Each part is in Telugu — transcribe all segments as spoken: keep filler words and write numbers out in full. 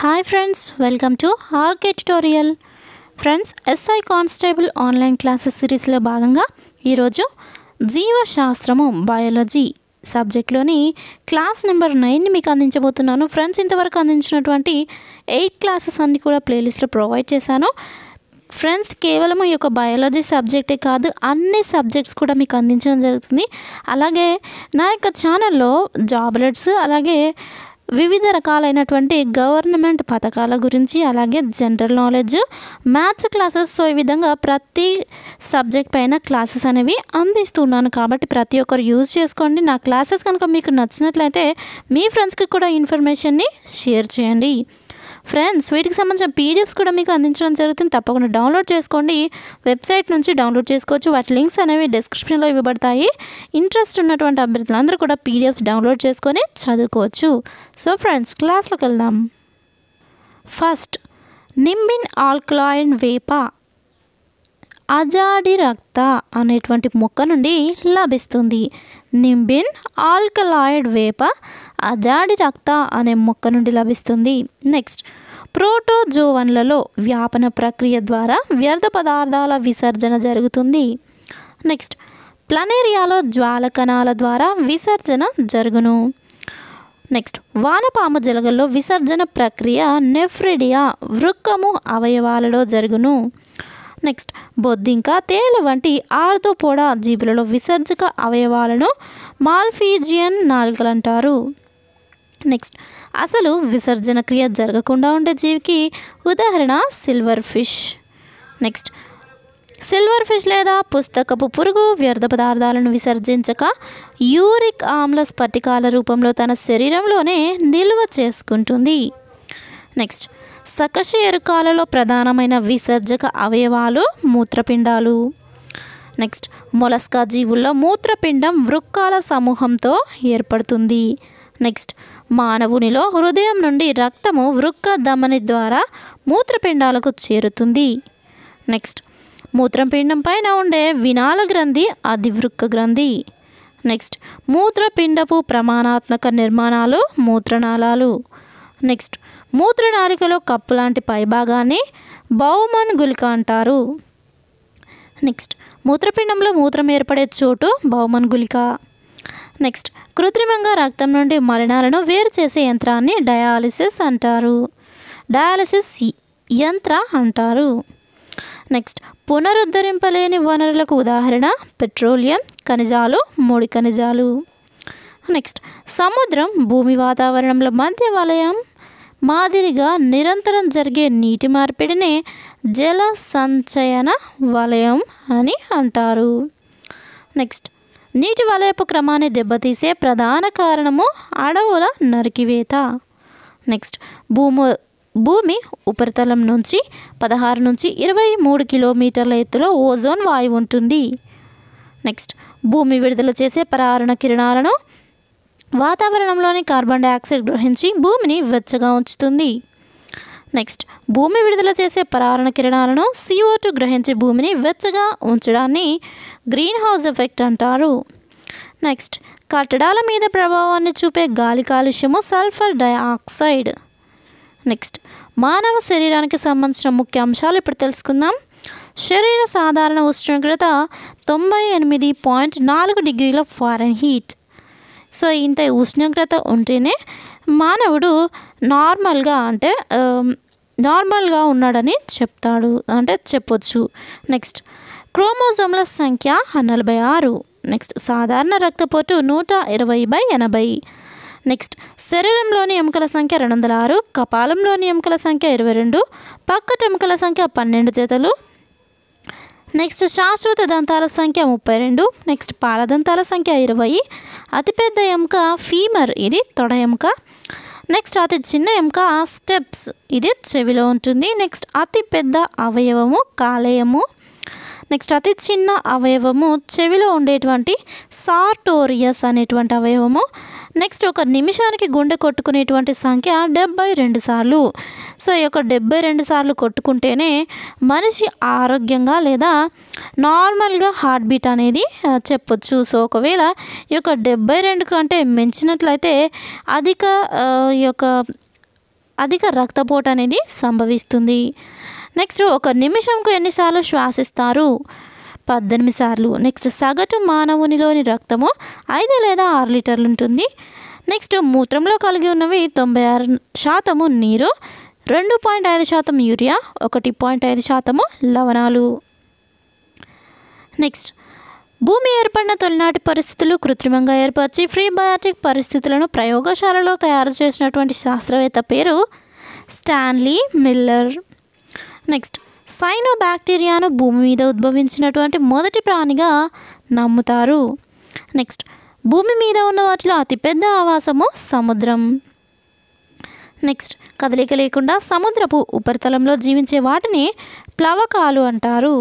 Hi friends, welcome to R K tutorial. Friends, S I Constable online classes series lo bhaganga ee roju jeeva shastramu biology subject loni class number nine ni meeku andinchabothunanu friends. Intavaraku andinchiనటువంటి eight classes anni kuda playlist lo provide chesanu friends. కేవలం ఈ యొక్క బయాలజీ సబ్జెక్టే కాదు, అన్ని సబ్జెక్ట్స్ కూడా మీకు అందించడం జరుగుతుంది. అలాగే నా యొక్క ఛానల్లో జాబ్ అలర్ట్స్, అలాగే వివిధ రకాలైనటువంటి గవర్నమెంట్ పథకాల గురించి, అలాగే general knowledge, maths classes, so ఈ విధంగా ప్రతి సబ్జెక్ట్ పైన క్లాసెస్ అనేవి అందిస్తున్నాను. కాబట్టి ప్రతి ఒక్కరు యూజ్ చేసుకోండి. నా క్లాసెస్ కనుక మీకు నచ్చినట్లయితే మీ ఫ్రెండ్స్కి కూడా ఇన్ఫర్మేషన్ని షేర్ చేయండి. ఫ్రెండ్స్, వీటికి సంబంధించిన పీడిఎఫ్స్ కూడా మీకు అందించడం జరుగుతుంది. తప్పకుండా డౌన్లోడ్ చేసుకోండి. వెబ్సైట్ నుంచి డౌన్లోడ్ చేసుకోవచ్చు. వాటి లింక్స్ అనేవి డిస్క్రిప్షన్లో ఇవ్వబడతాయి. ఇంట్రెస్ట్ ఉన్నటువంటి అభ్యర్థులందరూ కూడా పీడిఎఫ్స్ డౌన్లోడ్ చేసుకొని చదువుకోవచ్చు. సో ఫ్రెండ్స్, క్లాస్లోకి వెళ్దాం. ఫస్ట్, నింబిన్ ఆల్కలైన్ వేప అజాడిరక్త అనేటువంటి మొక్క నుండి లభిస్తుంది. నింబిన్ ఆల్కలాయిడ్ వేప అజాడిరక్త అనే మొక్క నుండి లభిస్తుంది. నెక్స్ట్, ప్రోటో జోవన్లలో వ్యాపన ప్రక్రియ ద్వారా వ్యర్థ పదార్థాల విసర్జన జరుగుతుంది. నెక్స్ట్, ప్లానేరియాలో జ్వాల కణాల ద్వారా విసర్జన జరుగును. నెక్స్ట్, వానపాము జలగల్లో విసర్జన ప్రక్రియ నెఫ్రెడియా వృక్కము అవయవాలలో జరుగును. నెక్స్ట్, బొద్దింక, తేలు వంటి ఆర్థోపోడా జీవులలో విసర్జక అవయవాలను మాల్ఫీజియన్ నాలుకలు అంటారు. నెక్స్ట్, అసలు విసర్జన క్రియ జరగకుండా ఉండే జీవికి ఉదాహరణ silver fish. Next, silver fish లేదా పుస్తకపు పురుగు వ్యర్థ పదార్థాలను విసర్జించక యూరిక్ ఆమ్ల స్ఫటికాల రూపంలో తన శరీరంలోనే నిల్వ చేసుకుంటుంది. నెక్స్ట్, సకశ ఎరుకాలలో ప్రధానమైన విసర్జక అవయవాలు మూత్రపిండాలు. నెక్స్ట్, మొలస్కా జీవుల్లో మూత్రపిండం వృక్కాల సమూహంతో ఏర్పడుతుంది. నెక్స్ట్, మానవునిలో హృదయం నుండి రక్తము వృక్క ధమని ద్వారా మూత్రపిండాలకు చేరుతుంది. నెక్స్ట్, మూత్రపిండం పైన ఉండే వినాళ గ్రంథి అది వృక్క గ్రంథి. నెక్స్ట్, మూత్రపిండపు ప్రమాణాత్మక నిర్మాణాలు మూత్రనాళాలు. నెక్స్ట్, మూత్రనాళికలో కప్పు లాంటి పైభాగాన్ని బౌమన్ గుళిక అంటారు. నెక్స్ట్, మూత్రపిండంలో మూత్రం ఏర్పడే చోటు బౌమన్ గుళిక. నెక్స్ట్, కృత్రిమంగా రక్తం నుండి మలినాలను వేరు చేసే యంత్రాన్ని డయాలిసిస్ అంటారు. డయాలిసిస్ యంత్ర అంటారు. నెక్స్ట్, పునరుద్ధరింపలేని వనరులకు ఉదాహరణ పెట్రోలియం ఖనిజాలు, ముడి ఖనిజాలు. నెక్స్ట్, సముద్రం భూమి వాతావరణంలో మధ్య వలయం మాదిరిగా నిరంతరం జరిగే నీటి మార్పిడిని జల సంచయన వలయం అని అంటారు. నెక్స్ట్, నీటి వలయపు క్రమాన్ని దెబ్బతీసే ప్రధాన కారణము అడవుల నరికివేత. నెక్స్ట్, భూమి భూమి ఉపరితలం నుంచి పదహారు నుంచి ఇరవై మూడు కిలోమీటర్ల ఎత్తులో ఓజోన్ వాయువు ఉంటుంది. నెక్స్ట్, భూమి విడుదల చేసే పరారుణ కిరణాలను వాతావరణంలోని కార్బన్ డైఆక్సైడ్ గ్రహించి భూమిని వెచ్చగా ఉంచుతుంది. నెక్స్ట్, భూమి విడుదల చేసే పరారణ కిరణాలను సీ ఓ టూ గ్రహించి భూమిని వెచ్చగా ఉంచడాన్ని గ్రీన్ హౌస్ ఎఫెక్ట్ అంటారు. నెక్స్ట్, కట్టడాల మీద ప్రభావాన్ని చూపే గాలి కాలుష్యము సల్ఫర్ డైఆక్సైడ్. నెక్స్ట్, మానవ శరీరానికి సంబంధించిన ముఖ్య అంశాలు ఇప్పుడు తెలుసుకుందాం. శరీర సాధారణ ఉష్ణోగ్రత తొంభై ఎనిమిది పాయింట్ నాలుగు డిగ్రీల ఫారెన్హీట్. సో ఇంత ఉష్ణోగ్రత ఉంటేనే మానవుడు నార్మల్గా అంటే నార్మల్గా ఉన్నాడని చెప్తాడు అంటే చెప్పొచ్చు. నెక్స్ట్, క్రోమోజోమ్ల సంఖ్య నలభై ఆరు. నెక్స్ట్, సాధారణ రక్తపోటు నూట ఇరవై బై ఎనభై. నెక్స్ట్, శరీరంలోని ఎముకల సంఖ్య రెండు వందల ఆరు, కపాలంలోని ఎముకల సంఖ్య ఇరవై రెండు, పక్కటి ఎముకల సంఖ్య పన్నెండు జతలు. నెక్స్ట్, శాశ్వత దంతాల సంఖ్య ముప్పై రెండు. నెక్స్ట్, పాలదంతాల సంఖ్య ఇరవై. అతిపెద్ద ఎముక ఫీమర్, ఇది తొడ ఎముక. నెక్స్ట్, అతి చిన్న ఎముక స్టెప్స్, ఇది చెవిలో ఉంటుంది. నెక్స్ట్, అతి పెద్ద అవయవము కాలేయము. నెక్స్ట్, అతి చిన్న అవయవము చెవిలో ఉండేటువంటి సార్టోరియస్ అనేటువంటి అవయవము. నెక్స్ట్, ఒక నిమిషానికి గుండె కొట్టుకునేటువంటి సంఖ్య డెబ్బై రెండు సార్లు. సో ఈ యొక్క డెబ్బై రెండు సార్లు కొట్టుకుంటేనే మనిషి ఆరోగ్యంగా లేదా నార్మల్గా హార్ట్ బీట్ అనేది చెప్పొచ్చు. సో ఒకవేళ ఈ యొక్క డెబ్బై రెండు కంటే మించినట్లయితే అధిక ఈ యొక్క అధిక రక్తపోటు అనేది సంభవిస్తుంది. నెక్స్ట్, ఒక నిమిషంకు ఎన్నిసార్లు శ్వాసిస్తారు? పద్దెనిమిది సార్లు. నెక్స్ట్, సగటు మానవునిలోని రక్తము ఐదు లేదా ఆరు లీటర్లు ఉంటుంది. నెక్స్ట్, మూత్రంలో కలిగి ఉన్నవి తొంభై ఆరు శాతము నీరు, రెండు పాయింట్ ఐదు శాతం యూరియా, ఒకటి పాయింట్ ఐదు శాతము లవణాలు. నెక్స్ట్, భూమి ఏర్పడిన తొలినాటి పరిస్థితులు కృత్రిమంగా ఏర్పరిచి ప్రీబయాటిక్ పరిస్థితులను ప్రయోగశాలలో తయారు చేసినటువంటి శాస్త్రవేత్త పేరు స్టాన్లీ మిల్లర్. నెక్స్ట్, సైనో బ్యాక్టీరియాను భూమి మీద ఉద్భవించినటువంటి మొదటి ప్రాణిగా నమ్ముతారు. నెక్స్ట్, భూమి మీద ఉన్న వాటిలో అతిపెద్ద ఆవాసము సముద్రం. నెక్స్ట్, కదలిక లేకుండా సముద్రపు ఉపరితలంలో జీవించే వాటిని ప్లవకాలు అంటారు.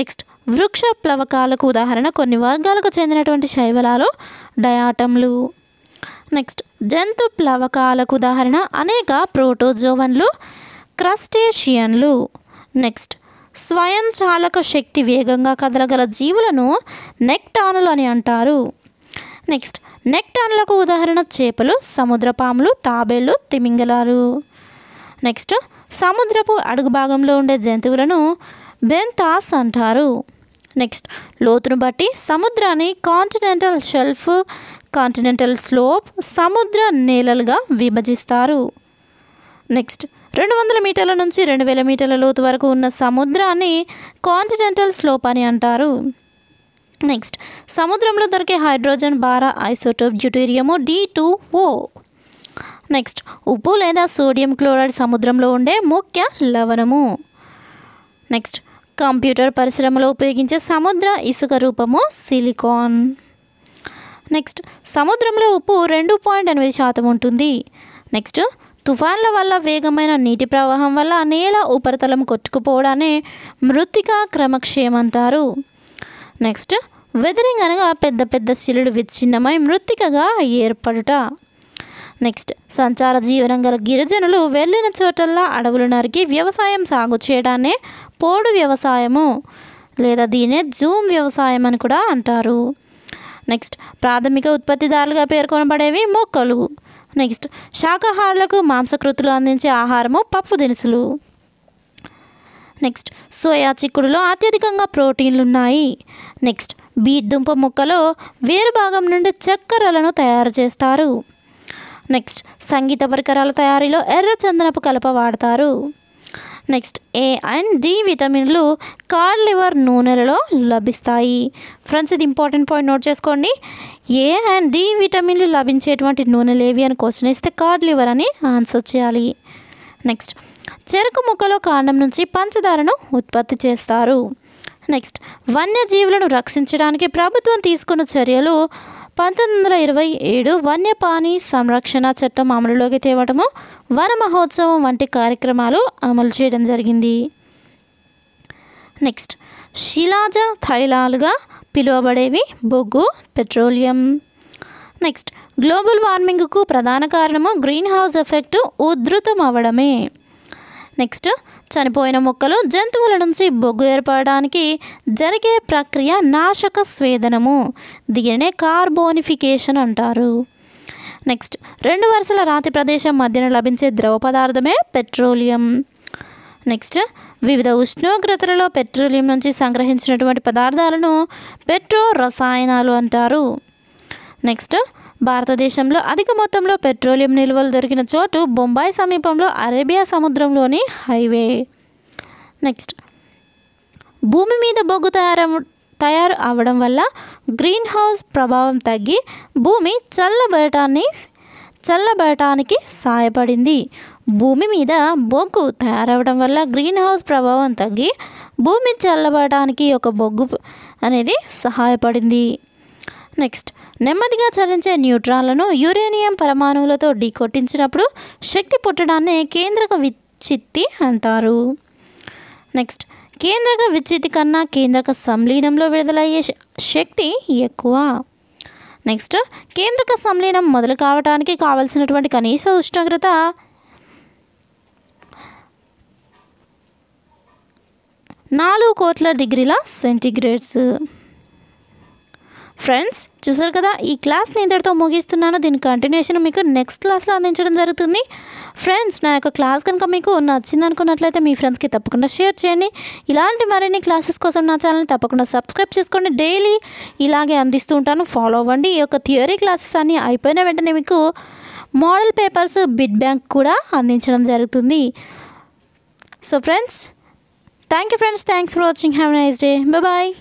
నెక్స్ట్, వృక్ష ప్లవకాలకు ఉదాహరణ కొన్ని వర్గాలకు చెందినటువంటి శైవలాలు డయాటంలు. నెక్స్ట్, జంతు ప్లవకాలకు ఉదాహరణ అనేక ప్రోటోజోవన్లు, క్రస్టేషియన్లు. నెక్స్ట్, స్వయంచాలక శక్తి వేగంగా కదలగల జీవులను నెక్టానులు అని అంటారు. నెక్స్ట్, నెక్టానులకు ఉదాహరణ చేపలు, సముద్రపాములు, తాబేళ్ళు, తిమింగలాలు. నెక్స్ట్, సముద్రపు అడుగు భాగంలో ఉండే జంతువులను బెంతాస్ అంటారు. నెక్స్ట్, లోతును బట్టి సముద్రాన్ని కాంటినెంటల్ షెల్ఫ్, కాంటినెంటల్ స్లోప్, సముద్ర నేలలుగా విభజిస్తారు. నెక్స్ట్, రెండు వందల మీటర్ల నుంచి రెండు వేల మీటర్ల లోతు వరకు ఉన్న సముద్రాన్ని కాంటినెంటల్ స్లోప్ అని అంటారు. నెక్స్ట్, సముద్రంలో దొరికే హైడ్రోజన్ బార isotope deuterium D two O. Next, ఉప్పు లేదా సోడియం క్లోరైడ్ సముద్రంలో ఉండే ముఖ్య లవణము. నెక్స్ట్, కంప్యూటర్ పరిశ్రమలో ఉపయోగించే సముద్ర ఇసుక రూపము సిలికాన్. నెక్స్ట్, సముద్రంలో ఉప్పు రెండు పాయింట్ ఎనిమిది శాతం ఉంటుంది. నెక్స్ట్, తుఫాన్ల వల్ల వేగమైన నీటి ప్రవాహం వల్ల నేల ఉపరితలం కొట్టుకుపోవడాన్ని మృత్తికా క్రమక్షయం అంటారు. నెక్స్ట్, వెదరింగ్ అనగా పెద్ద పెద్ద శిలలు విచ్ఛిన్నమై మృత్తికగా ఏర్పడుట. నెక్స్ట్, సంచార జీవనం గల గిరిజనులు వెళ్ళిన చోటల్లా అడవులు నరికి వ్యవసాయం సాగు చేయడాన్ని పోడు వ్యవసాయము లేదా దీనే జూమ్ వ్యవసాయం అని కూడా అంటారు. నెక్స్ట్, ప్రాథమిక ఉత్పత్తిదారులుగా పేర్కొనబడేవి మొక్కలు. నెక్స్ట్, శాకాహారులకు మాంసకృతులు అందించే ఆహారము పప్పు దినుసులు. నెక్స్ట్, సోయా చిక్కుడులో అత్యధికంగా ప్రోటీన్లు ఉన్నాయి. నెక్స్ట్, బీట్ దుంప మొక్కలో వేరు భాగం నుండి చక్కెరలను తయారు చేస్తారు. నెక్స్ట్, సంగీత పరికరాల తయారీలో ఎర్ర చందనపు కలప వాడతారు. నెక్స్ట్, ఏ అండ్ డి విటమిన్లు కాడ్ లివర్ నూనెలలో లభిస్తాయి. ఫ్రెండ్స్, ఇది ఇంపార్టెంట్ పాయింట్ నోట్ చేసుకోండి. ఏ అండ్ డి విటమిన్లు లభించేటువంటి నూనెలు ఏవి అని క్వశ్చన్ ఇస్తే కాడ్ లివర్ అని ఆన్సర్ చేయాలి. నెక్స్ట్, చెరుకు ముక్కలో కాండం నుంచి పంచదారను ఉత్పత్తి చేస్తారు. నెక్స్ట్, వన్యజీవులను రక్షించడానికి ప్రభుత్వం తీసుకున్న చర్యలు పంతొమ్మిది వందల ఇరవై ఏడు వన్యప్రాణి సంరక్షణ చట్టం అమలులోకి తేవటము, వన మహోత్సవం వంటి కార్యక్రమాలు అమలు చేయడం జరిగింది. నెక్స్ట్, శిలాజ తైలాలుగా పిలువబడేవి బొగ్గు, పెట్రోలియం. నెక్స్ట్, గ్లోబల్ వార్మింగ్కు ప్రధాన కారణము గ్రీన్ హౌస్ ఎఫెక్ట్ ఉధృతం అవ్వడమే. నెక్స్ట్, చనిపోయిన మొక్కలు జంతువుల నుంచి బొగ్గు ఏర్పడడానికి జరిగే ప్రక్రియ నాశక స్వేదనము, దీనినే కార్బోనిఫికేషన్ అంటారు. నెక్స్ట్, రెండు వరుసల రాతి ప్రదేశం మధ్యన లభించే ద్రవ పదార్థమే పెట్రోలియం. నెక్స్ట్, వివిధ ఉష్ణోగ్రతలలో పెట్రోలియం నుంచి సంగ్రహించినటువంటి పదార్థాలను పెట్రో రసాయనాలు అంటారు. నెక్స్ట్, భారతదేశంలో అధిక మొత్తంలో పెట్రోలియం నిల్వలు దొరికిన చోటు బొంబాయి సమీపంలో అరేబియా సముద్రంలోని హైవే. నెక్స్ట్, భూమి మీద బొగ్గు తయారు తయారు అవడం వల్ల గ్రీన్ హౌస్ ప్రభావం తగ్గి భూమి చల్లబడటాన్ని చల్లబడటానికి సహాయపడింది. భూమి మీద బొగ్గు తయారవడం వల్ల గ్రీన్ హౌస్ ప్రభావం తగ్గి భూమి చల్లబడటానికి ఒక బొగ్గు అనేది సహాయపడింది. నెక్స్ట్, నెమ్మదిగా చలించే న్యూట్రాన్లను యురేనియం పరమాణువులతో ఢీకొట్టించినప్పుడు శక్తి పుట్టడాన్ని kendra ka vichiti అంటారు. నెక్స్ట్, kendra ka vichiti కన్నా kendra ka సంలీనంలో విడుదలయ్యే శక్తి ఎక్కువ. నెక్స్ట్, kendra ka సంలీనం మొదలు కావడానికి కావలసినటువంటి కనీస ఉష్ణోగ్రత నాలుగు కోట్ల డిగ్రీల సెంటిగ్రేడ్స్. ఫ్రెండ్స్ చూసారు కదా, ఈ క్లాస్ నేను ఇంతటితో ముగిస్తున్నాను. దీని కంటిన్యూషన్ మీకు నెక్స్ట్ క్లాస్లో అందించడం జరుగుతుంది. ఫ్రెండ్స్ నా యొక్క క్లాస్ కనుక మీకు నచ్చింది అనుకున్నట్లయితే మీ ఫ్రెండ్స్కి తప్పకుండా షేర్ చేయండి. ఇలాంటి మరిన్ని క్లాసెస్ కోసం నా ఛానల్ని తప్పకుండా సబ్స్క్రైబ్ చేసుకోండి. డైలీ ఇలాగే అందిస్తూ ఉంటాను, ఫాలో అవ్వండి. ఈ యొక్క థియరీ క్లాసెస్ అన్నీ అయిపోయిన వెంటనే మీకు మోడల్ పేపర్స్, బిడ్ బ్యాంక్ కూడా అందించడం జరుగుతుంది. So friends thank you friends, thanks for watching, have a nice day, bye bye.